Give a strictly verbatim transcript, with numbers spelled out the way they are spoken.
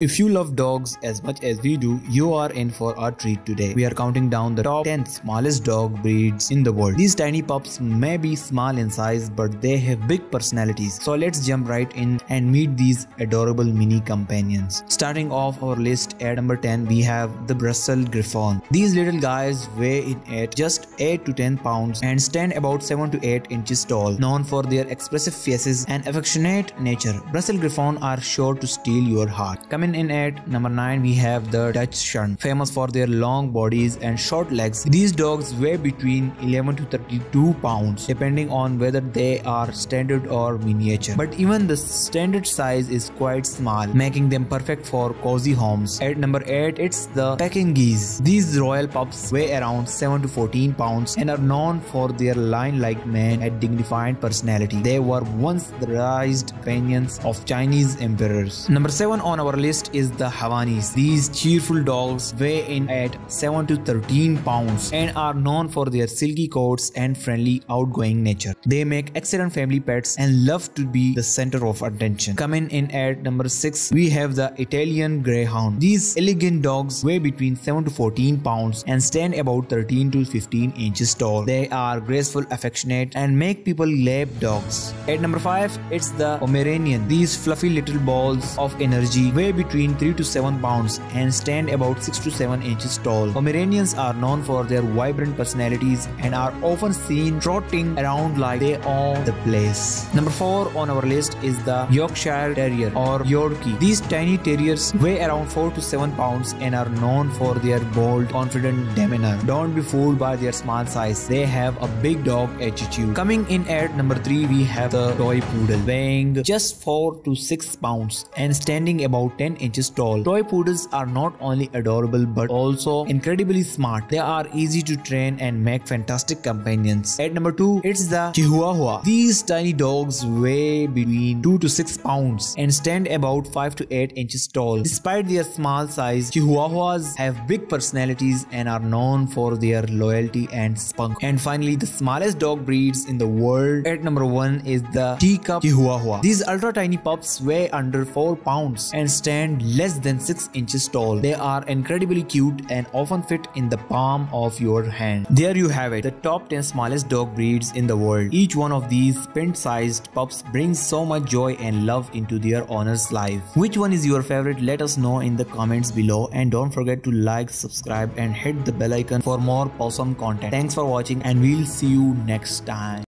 If you love dogs as much as we do, you are in for a treat today. We are counting down the top ten smallest dog breeds in the world. These tiny pups may be small in size, but they have big personalities. So let's jump right in and meet these adorable mini companions. Starting off our list at number ten, we have the Brussels Griffon. These little guys weigh in at just eight to ten pounds and stand about seven to eight inches tall. Known for their expressive faces and affectionate nature, Brussels Griffon are sure to steal your heart. Coming in at number nine, we have the Dutch Shun. Famous for their long bodies and short legs, these dogs weigh between eleven to thirty-two pounds depending on whether they are standard or miniature. But even the standard size is quite small, making them perfect for cozy homes. At number eight, it's the Pekingese. These royal pups weigh around seven to fourteen pounds and are known for their lion-like mane and dignified personality. They were once the prized companions of Chinese emperors. Number seven on our list is the Havanese. These cheerful dogs weigh in at seven to thirteen pounds and are known for their silky coats and friendly, outgoing nature. They make excellent family pets and love to be the center of attention. Coming in at number six, we have the Italian Greyhound. These elegant dogs weigh between seven to fourteen pounds and stand about thirteen to fifteen inches tall. They are graceful, affectionate, and make people lap dogs. At number five, it's the Pomeranian. These fluffy little balls of energy weigh between three to seven pounds and stand about six to seven inches tall. Pomeranians are known for their vibrant personalities and are often seen trotting around like they own the place. Number four on our list is the Yorkshire Terrier or Yorkie. These tiny terriers weigh around four to seven pounds and are known for their bold, confident demeanor. Don't be fooled by their small size, they have a big dog attitude. Coming in at number three, we have the Toy Poodle, weighing just four to six pounds and standing about ten inches tall. Toy poodles are not only adorable but also incredibly smart. They are easy to train and make fantastic companions. At number two, it's the Chihuahua. These tiny dogs weigh between two to six pounds and stand about five to eight inches tall. Despite their small size, Chihuahuas have big personalities and are known for their loyalty and spunk. And finally, the smallest dog breeds in the world at number one is the Teacup Chihuahua. These ultra tiny pups weigh under four pounds and stand and less than six inches tall. They are incredibly cute and often fit in the palm of your hand. There you have it, the top ten smallest dog breeds in the world. Each one of these pint-sized pups brings so much joy and love into their owner's life. Which one is your favorite? Let us know in the comments below, and don't forget to like, subscribe and hit the bell icon for more awesome content. Thanks for watching and we'll see you next time.